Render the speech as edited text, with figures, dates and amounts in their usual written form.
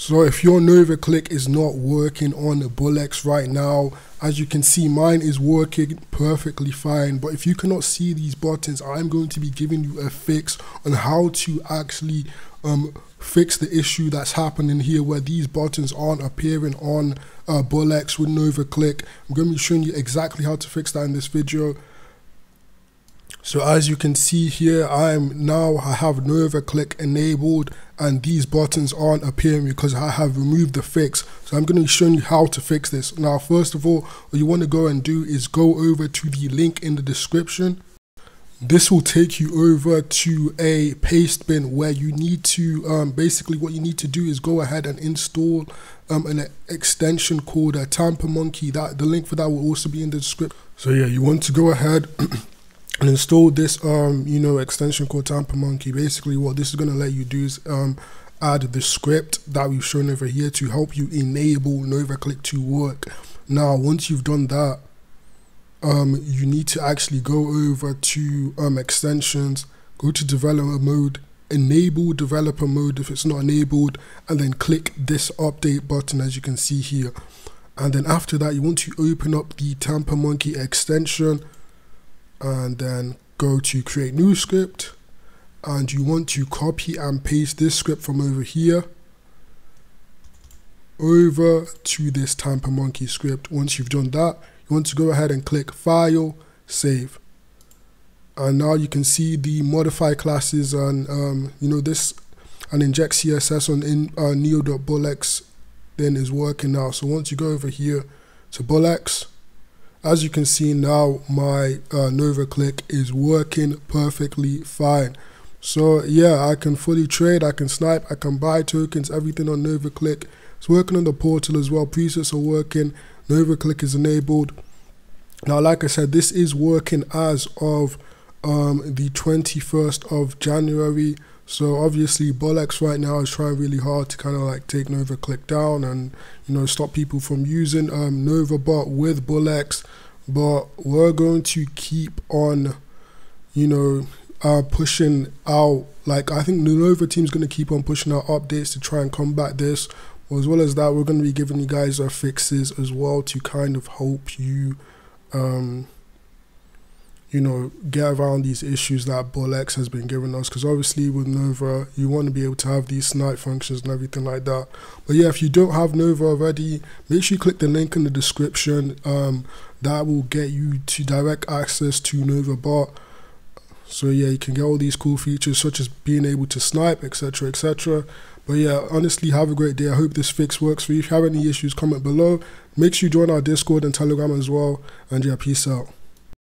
So if your Nova Click is not working on the BullX right now, as you can see, mine is working perfectly fine. But if you cannot see these buttons, I'm going to be giving you a fix on how to actually fix the issue that's happening here where these buttons aren't appearing on BullX with Nova Click. I'm going to be showing you exactly how to fix that in this video. So as you can see here, I have Nova Click enabled and these buttons aren't appearing because I have removed the fix. So I'm going to be showing you how to fix this. Now, first of all, what you want to go and do is go over to the link in the description. This will take you over to a Pastebin where you need to basically what you need to do is go ahead and install an extension called a Tampermonkey. The link for that will also be in the description. So yeah, you want to go ahead and install this extension called Tampermonkey. Basically what this is going to let you do is add the script that we've shown over here to help you enable Nova Click to work. Now once you've done that, you need to actually go over to extensions, go to developer mode, enable developer mode if it's not enabled, and then click this update button as you can see here. And then after that you want to open up the Tampermonkey extension and then go to create new script, and you want to copy and paste this script from over here over to this Tampermonkey script. Once you've done that, you want to go ahead and click file, save, and now you can see the modify classes and this and inject CSS on neo.bullx then is working now. So once you go over here to BullX, as you can see now, my Nova Click is working perfectly fine. So yeah, I can fully trade, I can snipe, I can buy tokens, everything on Nova Click. It's working on the portal as well, presets are working, Nova Click is enabled. Now like I said, this is working as of the 21st of January. So obviously BullX right now is trying really hard to kind of like take Nova Click down and stop people from using Nova Bot with BullX, but we're going to keep on pushing out. Like I think the Nova team's going to keep on pushing out updates to try and combat this. As well as that, we're going to be giving you guys our fixes as well to kind of help you get around these issues that BullX has been giving us, because obviously with Nova you want to be able to have these snipe functions and everything like that. But yeah, if you don't have Nova already, make sure you click the link in the description. That will get you to direct access to Nova Bot. So yeah, you can get all these cool features such as being able to snipe, etc, etc. But yeah, honestly, have a great day. I hope this fix works for you. If you have any issues, comment below. Make sure you join our Discord and Telegram as well. And yeah, peace out.